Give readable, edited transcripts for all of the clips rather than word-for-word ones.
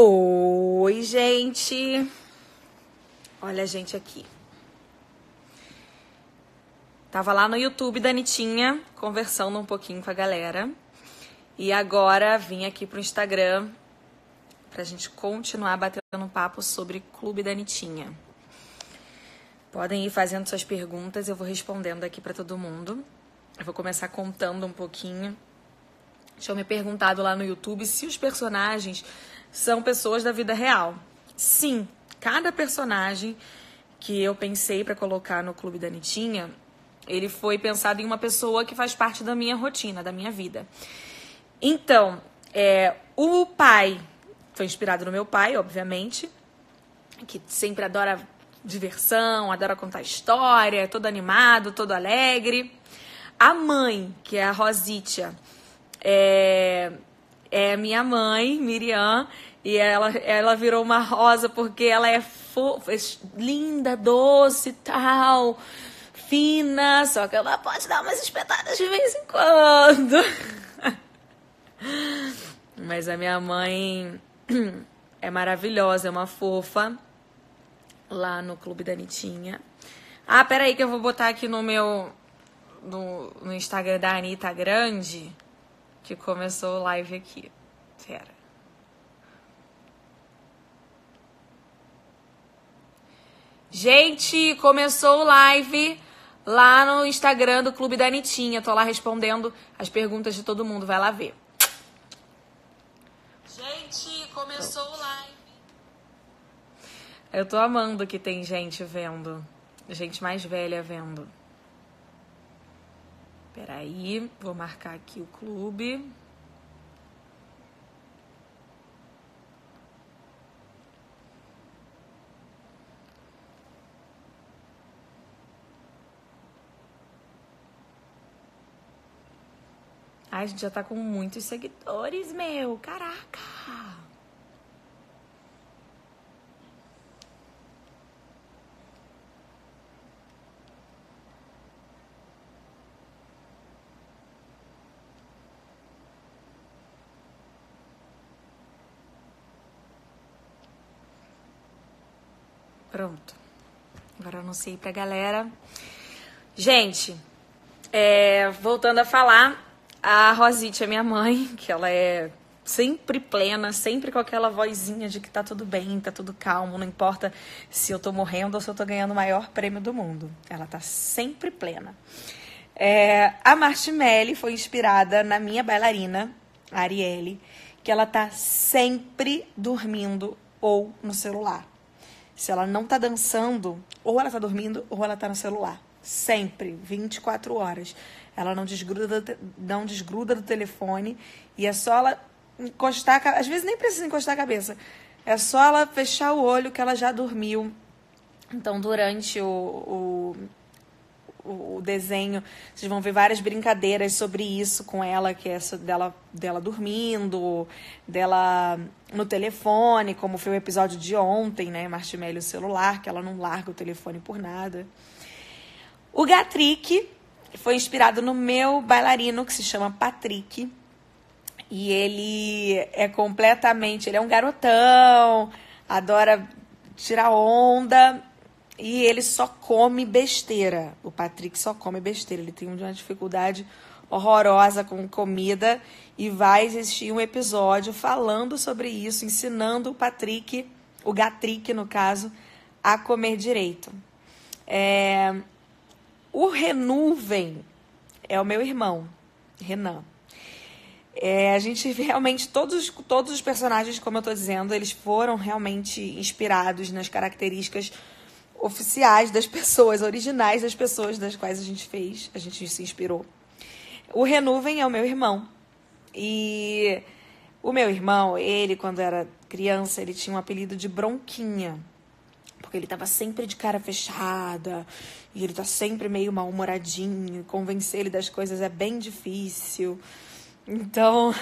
Oi, gente! Olha a gente aqui. Tava lá no YouTube da Anitinha, conversando um pouquinho com a galera. E agora vim aqui pro Instagram pra gente continuar batendo um papo sobre Clube da Anitinha. Podem ir fazendo suas perguntas, eu vou respondendo aqui pra todo mundo. Eu vou começar contando um pouquinho. Tinham me perguntado lá no YouTube se os personagens são pessoas da vida real. Sim, cada personagem que eu pensei pra colocar no Clube da Anitinha, ele foi pensado em uma pessoa que faz parte da minha rotina, da minha vida. Então, o pai foi inspirado no meu pai, obviamente, que sempre adora diversão, adora contar história, todo animado, todo alegre. A mãe, que é a Rosítia, é minha mãe, Miriam, e ela virou uma rosa porque ela é fofa, linda, doce e tal, fina, só que ela pode dar umas espetadas de vez em quando. Mas a minha mãe é maravilhosa, é uma fofa, lá no Clube da Anitinha. Ah, peraí que eu vou botar aqui no meu... No Instagram da Anitta Grande, que começou o live aqui. Pera. Gente, começou o live lá no Instagram do Clube da Anitinha. Tô lá respondendo as perguntas de todo mundo. Vai lá ver. Gente, começou o live. Eu tô amando que tem gente vendo. Gente mais velha vendo. Peraí, vou marcar aqui o clube. Ai, a gente já tá com muitos seguidores, meu. Caraca! Pronto. Agora eu anunciei pra galera. Gente, voltando a falar, a Rosítia, minha mãe, que ela é sempre plena, sempre com aquela vozinha de que tá tudo bem, tá tudo calmo, não importa se eu tô morrendo ou se eu tô ganhando o maior prêmio do mundo. Ela tá sempre plena. A Marshmelly foi inspirada na minha bailarina, a Arielle, que ela tá sempre dormindo ou no celular. Se ela não tá dançando, ou ela tá dormindo, ou ela tá no celular. Sempre, 24 horas. Ela não desgruda do telefone e é só ela encostar... Às vezes nem precisa encostar a cabeça. É só ela fechar o olho que ela já dormiu. Então, durante o desenho, vocês vão ver várias brincadeiras sobre isso com ela, que é dela dormindo, dela no telefone, como foi o episódio de ontem, né, Marshmelly o celular, que ela não larga o telefone por nada. O Gatrick foi inspirado no meu bailarino, que se chama Patrick, e ele é um garotão, adora tirar onda. E ele só come besteira. O Patrick só come besteira. Ele tem uma dificuldade horrorosa com comida. E vai existir um episódio falando sobre isso, ensinando o Patrick, o Gatrick, no caso, a comer direito. O Renuvem é o meu irmão, Renan. A gente realmente, todos os personagens, como eu tô dizendo, eles foram realmente inspirados nas características oficiais das pessoas, originais das pessoas das quais a gente se inspirou. O Renuvem é o meu irmão. E o meu irmão, ele, quando era criança, ele tinha um apelido de Bronquinha. Porque ele tava sempre de cara fechada, e ele tá sempre meio mal-humoradinho, convencer ele das coisas é bem difícil. Então,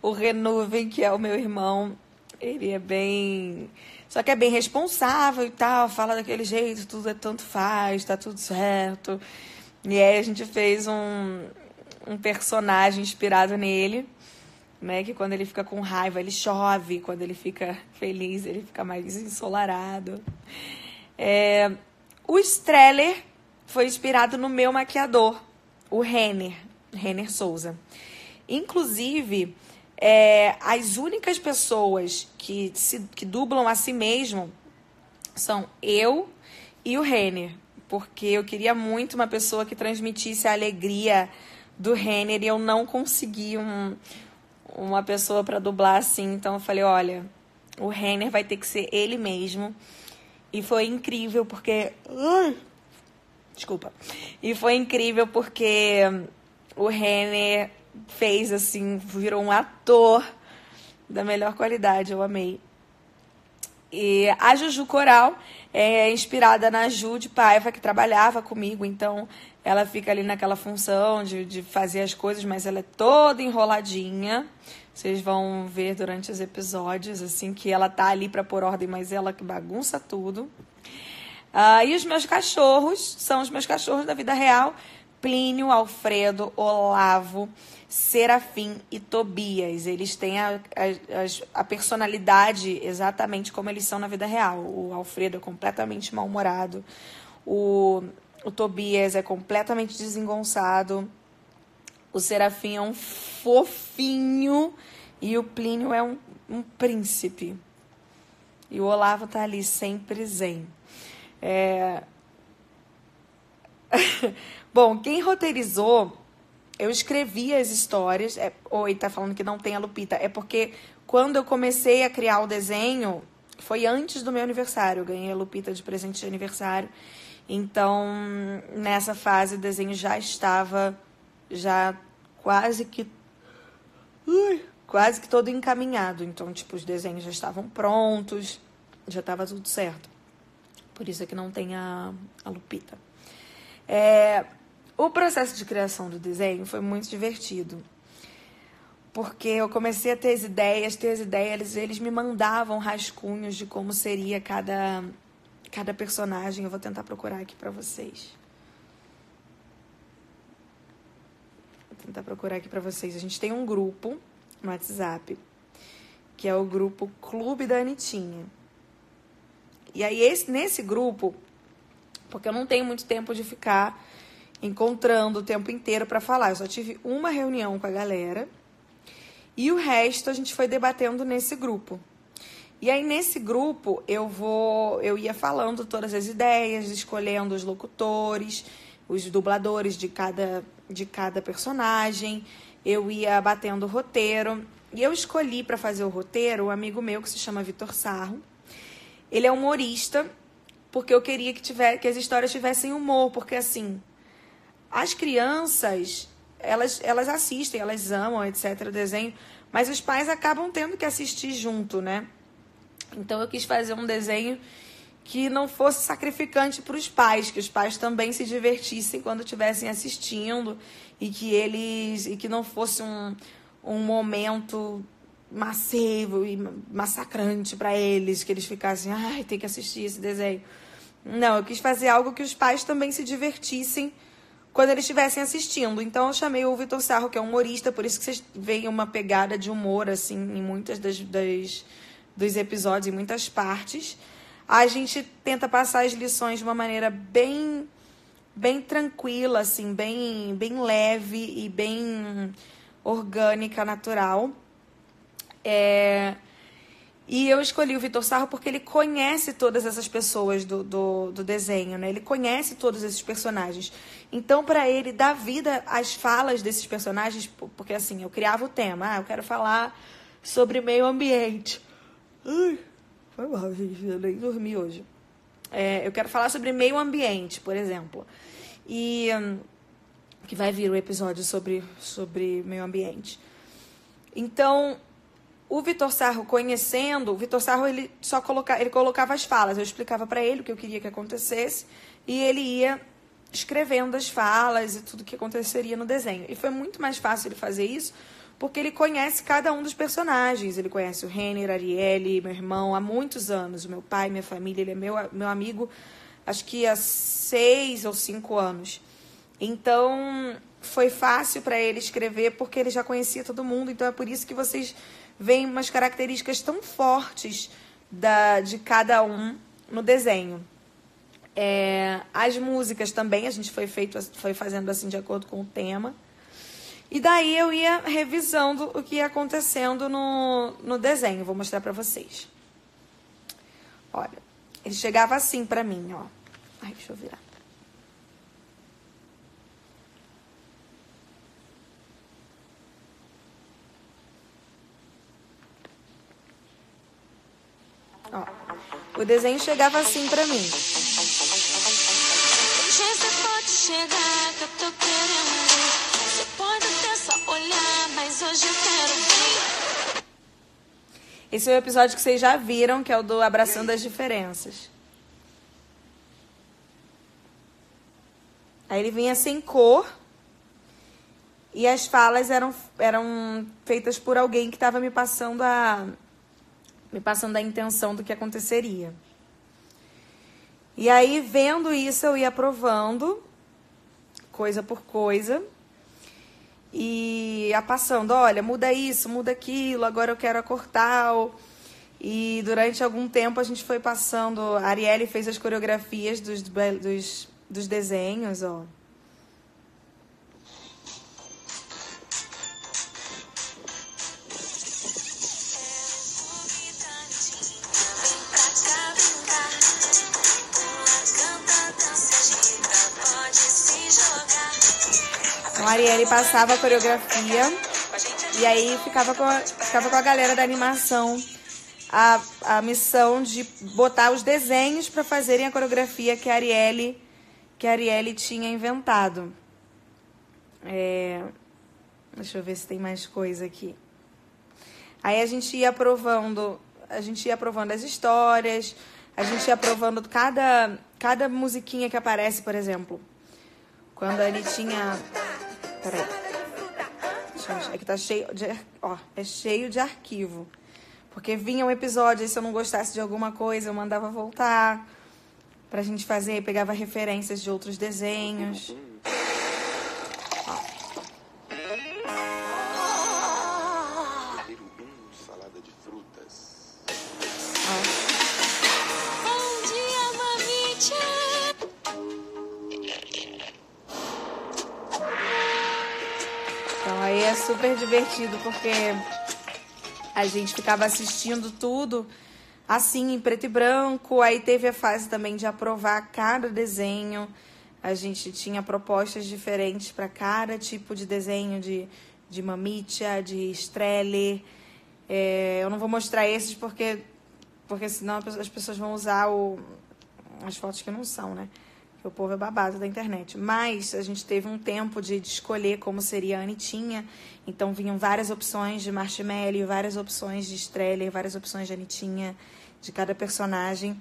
o Renuvem, que é o meu irmão, ele é bem... Só que é bem responsável e tal, fala daquele jeito, tudo é tanto faz, tá tudo certo. E aí a gente fez um personagem inspirado nele, né? Que quando ele fica com raiva, ele chove. Quando ele fica feliz, ele fica mais ensolarado. O Streller foi inspirado no meu maquiador, o Renner Souza. Inclusive, as únicas pessoas que dublam a si mesmo são eu e o Renner. Porque eu queria muito uma pessoa que transmitisse a alegria do Renner e eu não consegui uma pessoa para dublar assim. Então eu falei, olha, o Renner vai ter que ser ele mesmo. E foi incrível porque... Desculpa. E foi incrível porque o Renner fez assim, virou um ator da melhor qualidade. Eu amei. E a Juju Coral é inspirada na Ju de Paiva, que trabalhava comigo, então ela fica ali naquela função de fazer as coisas, mas ela é toda enroladinha. Vocês vão ver durante os episódios, assim, que ela tá ali pra pôr ordem, mas ela que bagunça tudo. E os meus cachorros, são os meus cachorros da vida real, Plínio, Alfredo, Olavo, Serafim e Tobias. Eles têm a personalidade exatamente como eles são na vida real. O Alfredo é completamente mal-humorado. O Tobias é completamente desengonçado. O Serafim é um fofinho. E o Plínio é um príncipe. E o Olavo tá ali sempre zen. Bom, quem roteirizou, eu escrevi as histórias. Oi, tá falando que não tem a Lupita. É porque quando eu comecei a criar o desenho, foi antes do meu aniversário. Eu ganhei a Lupita de presente de aniversário. Então, nessa fase, o desenho já estava quase que todo encaminhado. Então, tipo, os desenhos já estavam prontos, já estava tudo certo. Por isso é que não tem a Lupita. O processo de criação do desenho foi muito divertido, porque eu comecei a ter as ideias, eles me mandavam rascunhos de como seria cada personagem. Eu vou tentar procurar aqui pra vocês. A gente tem um grupo no WhatsApp, que é o grupo Clube da Anitinha. E aí, nesse grupo... Porque eu não tenho muito tempo de ficar encontrando o tempo inteiro para falar. Eu só tive uma reunião com a galera. E o resto a gente foi debatendo nesse grupo. E aí, nesse grupo, eu ia falando todas as ideias, escolhendo os locutores, os dubladores de cada personagem. Eu ia batendo o roteiro. E eu escolhi para fazer o roteiro um amigo meu que se chama Vitor Sarro. Ele é humorista, porque eu queria que as histórias tivessem humor, porque, assim, as crianças, elas assistem, elas amam, etc., o desenho, mas os pais acabam tendo que assistir junto, né? Então, eu quis fazer um desenho que não fosse sacrificante para os pais, que os pais também se divertissem quando estivessem assistindo e que não fosse um momento massivo e massacrante para eles, que eles ficassem, ai, tem que assistir esse desenho. Não, eu quis fazer algo que os pais também se divertissem quando eles estivessem assistindo. Então, eu chamei o Vitor Sarro, que é um humorista, por isso que vocês veem uma pegada de humor, assim, em muitas dos episódios, em muitas partes. A gente tenta passar as lições de uma maneira bem, bem tranquila, assim, bem, bem leve e bem orgânica, natural. E eu escolhi o Vitor Sarro porque ele conhece todas essas pessoas do desenho, né? Ele conhece todos esses personagens. Então, para ele dar vida às falas desses personagens, porque, assim, eu criava o tema. Eu quero falar sobre meio ambiente. Foi mal, gente. Eu nem dormi hoje. Eu quero falar sobre meio ambiente, por exemplo. E que vai vir um episódio sobre meio ambiente. Então... O Vitor Sarro, conhecendo, o Vitor Sarro, ele colocava as falas. Eu explicava para ele o que eu queria que acontecesse e ele ia escrevendo as falas e tudo que aconteceria no desenho. E foi muito mais fácil ele fazer isso porque ele conhece cada um dos personagens. Ele conhece o Renner, a Arielle, meu irmão, há muitos anos. O meu pai, minha família, ele é meu amigo, acho que há 6 ou 5 anos. Então, foi fácil para ele escrever, porque ele já conhecia todo mundo. Então é por isso que vocês veem umas características tão fortes de cada um no desenho. As músicas também, a gente foi fazendo assim de acordo com o tema. E daí eu ia revisando o que ia acontecendo no desenho. Vou mostrar pra vocês. Olha, ele chegava assim pra mim, ó. Ai, deixa eu virar. Ó, o desenho chegava assim pra mim. Você pode chegar que eu tô querendo. Você pode até só olhar, mas hoje eu quero ver. Esse é o episódio que vocês já viram, que é o do Abraçando as Diferenças. Aí ele vinha sem cor. E as falas eram feitas por alguém que estava me passando a intenção do que aconteceria. E aí, vendo isso, eu ia provando, coisa por coisa. E ia passando, olha, muda isso, muda aquilo, agora eu quero acortar. E durante algum tempo a gente foi passando. A Arielle fez as coreografias dos desenhos, ó. A Arielle passava a coreografia e aí ficava com a galera da animação a missão de botar os desenhos para fazerem a coreografia que a Arielle tinha inventado. Deixa eu ver se tem mais coisa aqui. Aí a gente ia provando as histórias, a gente ia provando cada musiquinha que aparece, por exemplo. Quando ele tinha... Peraí. É que tá cheio de... Ó, é cheio de arquivo. Porque vinha um episódio, e se eu não gostasse de alguma coisa, eu mandava voltar. Pra gente fazer, pegava referências de outros desenhos. Super divertido, porque a gente ficava assistindo tudo assim, em preto e branco. Aí teve a fase também de aprovar cada desenho. A gente tinha propostas diferentes para cada tipo de desenho, de Mamítia, de Estrelle. Eu não vou mostrar esses porque senão as pessoas vão usar as fotos que não são, né? O povo é babado da internet. Mas a gente teve um tempo de escolher como seria a Anitinha. Então vinham várias opções de Marshmelly, várias opções de Estrelle, várias opções de Anitinha, de cada personagem.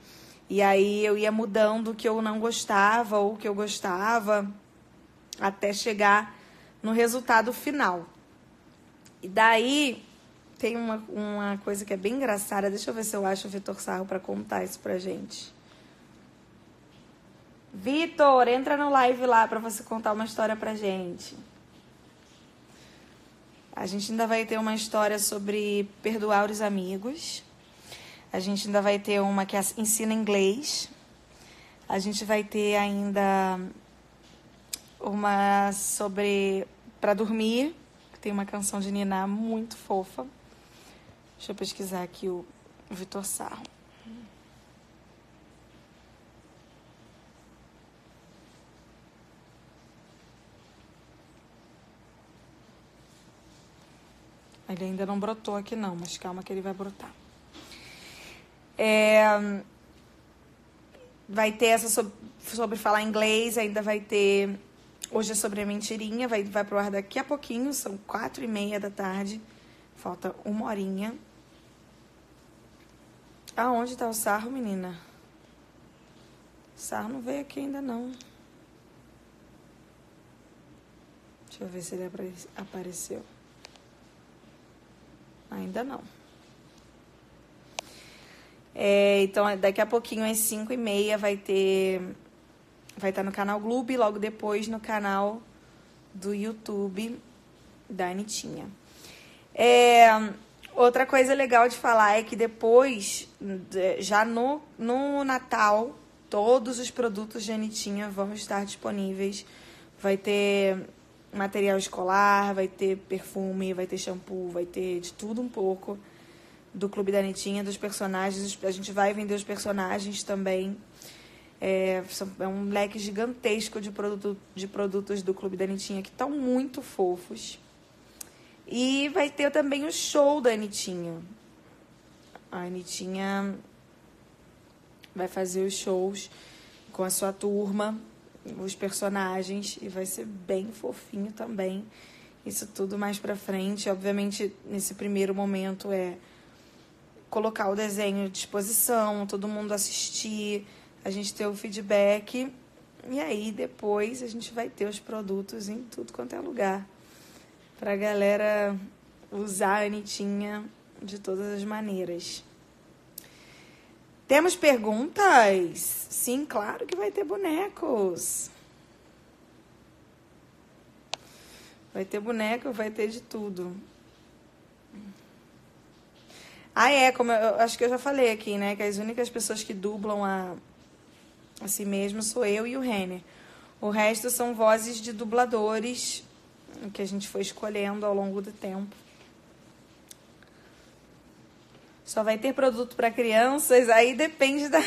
E aí eu ia mudando o que eu não gostava ou o que eu gostava, até chegar no resultado final. E daí tem uma coisa que é bem engraçada. Deixa eu ver se eu acho o Vitor Sarro para contar isso pra gente. Vitor, entra no live lá pra você contar uma história pra gente. A gente ainda vai ter uma história sobre perdoar os amigos. A gente ainda vai ter uma que ensina inglês. A gente vai ter ainda uma sobre pra dormir. Tem uma canção de Niná muito fofa. Deixa eu pesquisar aqui o Vitor Sarro. Ele ainda não brotou aqui não, mas calma que ele vai brotar. Vai ter essa sobre falar inglês, ainda vai ter... Hoje é sobre a mentirinha, vai pro ar daqui a pouquinho, são 4:30 da tarde. Falta 1 horinha. Aonde tá o Sarro, menina? O Sarro não veio aqui ainda não. Deixa eu ver se ele apareceu. Ainda não. Então, daqui a pouquinho, às 5:30, vai estar no canal Globo e logo depois no canal do YouTube da Anitinha. Outra coisa legal de falar é que depois, já no Natal, todos os produtos de Anitinha vão estar disponíveis. Vai ter material escolar, vai ter perfume, vai ter shampoo, vai ter de tudo um pouco do Clube da Anitinha, dos personagens. A gente vai vender os personagens também. É um leque gigantesco de produtos do Clube da Anitinha que estão muito fofos. E vai ter também o show da Anitinha. A Anitinha vai fazer os shows com a sua turma, os personagens, e vai ser bem fofinho também. Isso tudo mais pra frente. Obviamente, nesse primeiro momento é colocar o desenho à disposição, todo mundo assistir, a gente ter o feedback. E aí, depois, a gente vai ter os produtos em tudo quanto é lugar, pra galera usar a Anitinha de todas as maneiras. Temos perguntas? Sim, claro que vai ter bonecos. Vai ter boneco, vai ter de tudo. Como eu acho que eu já falei aqui, né? Que as únicas pessoas que dublam a si mesmo sou eu e o Renner. O resto são vozes de dubladores que a gente foi escolhendo ao longo do tempo. Só vai ter produto para crianças, aí depende da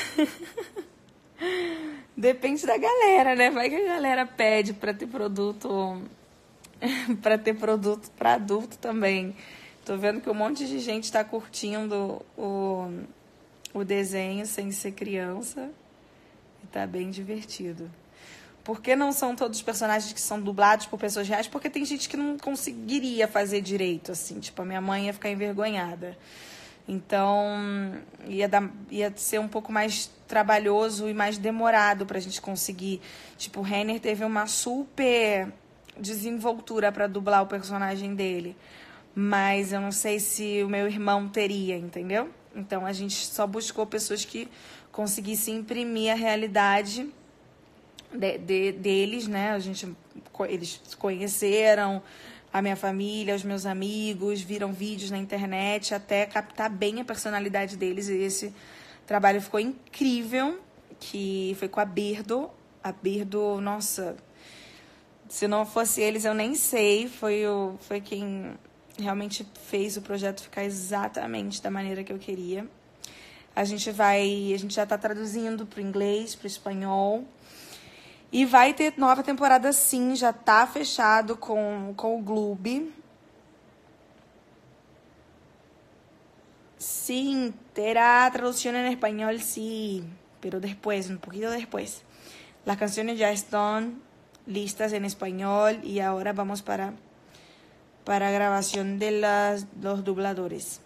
depende da galera, né? Vai que a galera pede para ter produto para adulto também. Tô vendo que um monte de gente tá curtindo o desenho sem ser criança. E tá bem divertido. Por que não são todos os personagens que são dublados por pessoas reais? Porque tem gente que não conseguiria fazer direito, assim. Tipo, a minha mãe ia ficar envergonhada. Então, ia ser um pouco mais trabalhoso e mais demorado pra gente conseguir. Tipo, o Renner teve uma super desenvoltura pra dublar o personagem dele. Mas eu não sei se o meu irmão teria, entendeu? Então, a gente só buscou pessoas que conseguissem imprimir a realidade deles, né? Eles conheceram a minha família, os meus amigos, viram vídeos na internet até captar bem a personalidade deles. E esse trabalho ficou incrível, que foi com a Birdo. A Birdo, nossa, se não fosse eles, eu nem sei. Foi quem realmente fez o projeto ficar exatamente da maneira que eu queria. A gente já está traduzindo para o inglês, para o espanhol. E vai ter nova temporada, sim. Já tá fechado com o Gloob. Sim, terá tradução em espanhol, sim. Pero después, um pouquinho depois. Las canciones ya están listas en español y ahora vamos para gravación de los dubladores.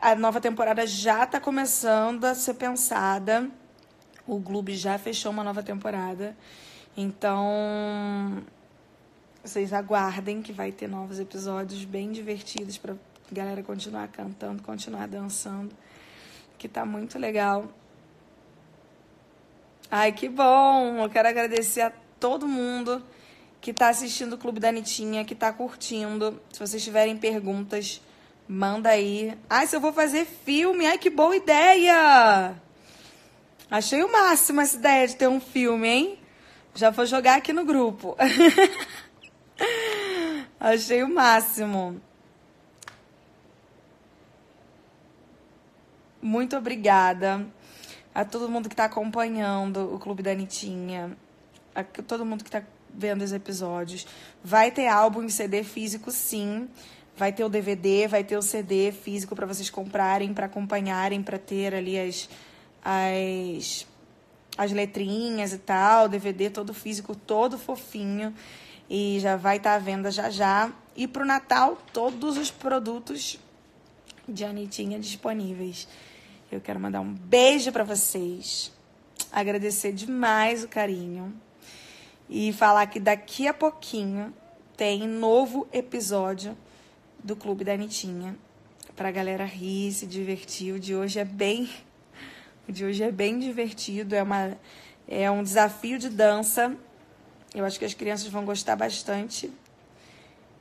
A nova temporada já tá começando a ser pensada. O Gloob já fechou uma nova temporada, então vocês aguardem que vai ter novos episódios bem divertidos pra galera continuar cantando, continuar dançando, que tá muito legal. Ai, que bom! Eu quero agradecer a todo mundo que tá assistindo o Clube da Anitinha, que tá curtindo. Se vocês tiverem perguntas, manda aí. Ai, se eu vou fazer filme! Ai, que boa ideia! Achei o máximo essa ideia de ter um filme, hein? Já vou jogar aqui no grupo. Achei o máximo. Muito obrigada a todo mundo que está acompanhando o Clube da Anitinha. A todo mundo que está vendo os episódios. Vai ter álbum em CD físico, sim. Vai ter o DVD, vai ter o CD físico para vocês comprarem, para acompanharem, para ter ali as letrinhas e tal, DVD todo físico, todo fofinho, e já vai estar à venda já já. E pro Natal, todos os produtos de Anitinha disponíveis. Eu quero mandar um beijo para vocês, agradecer demais o carinho e falar que daqui a pouquinho tem novo episódio do Clube da Anitinha pra galera rir, se divertir. O de hoje é bem divertido, é um desafio de dança Eu acho que as crianças vão gostar bastante.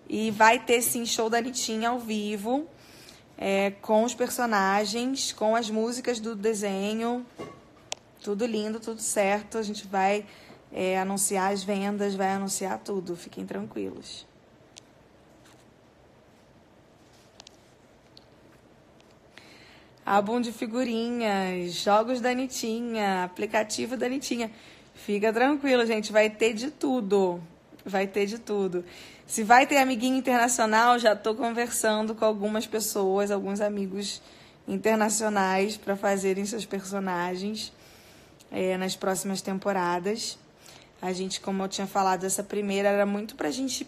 E vai ter, sim, show da Anitinha ao vivo, com os personagens, com as músicas do desenho. Tudo lindo, tudo certo. A gente vai anunciar as vendas, vai anunciar tudo. Fiquem tranquilos. Álbum de figurinhas, jogos da Anitinha, aplicativo da Anitinha. Fica tranquilo, gente, vai ter de tudo. Vai ter de tudo. Se vai ter amiguinho internacional, já estou conversando com algumas pessoas, alguns amigos internacionais para fazerem seus personagens nas próximas temporadas. A gente, como eu tinha falado, essa primeira era muito para a gente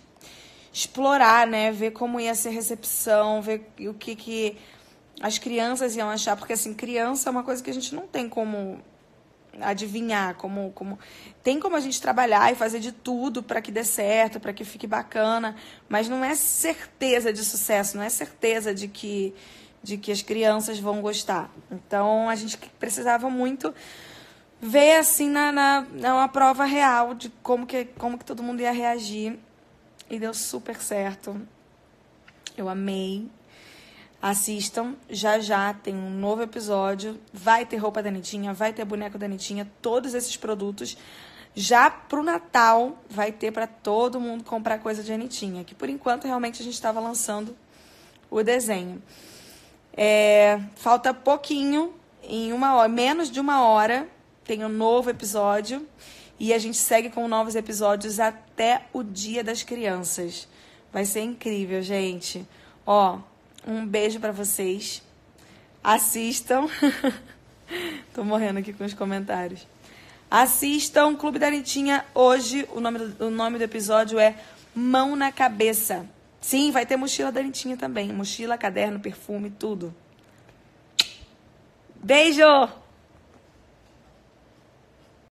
explorar, né? Ver como ia ser a recepção, ver o que as crianças iam achar, porque assim, criança é uma coisa que a gente não tem como adivinhar, tem como a gente trabalhar e fazer de tudo para que dê certo, para que fique bacana, mas não é certeza de sucesso, não é certeza de que as crianças vão gostar. Então a gente precisava muito ver assim uma prova real de como que todo mundo ia reagir, e deu super certo. Eu amei. Assistam, já tem um novo episódio, vai ter roupa da Anitinha, vai ter boneco da Anitinha, todos esses produtos. Já pro Natal vai ter para todo mundo comprar coisa de Anitinha, que por enquanto realmente a gente estava lançando o desenho. Falta pouquinho, em uma hora, menos de uma hora, tem um novo episódio, e a gente segue com novos episódios até o Dia das Crianças. Vai ser incrível, gente. Ó, um beijo pra vocês. Assistam. Tô morrendo aqui com os comentários. Assistam Clube da Anitinha hoje. O nome do episódio é Mão na Cabeça. Sim, vai ter mochila da Anitinha também. Mochila, caderno, perfume, tudo. Beijo!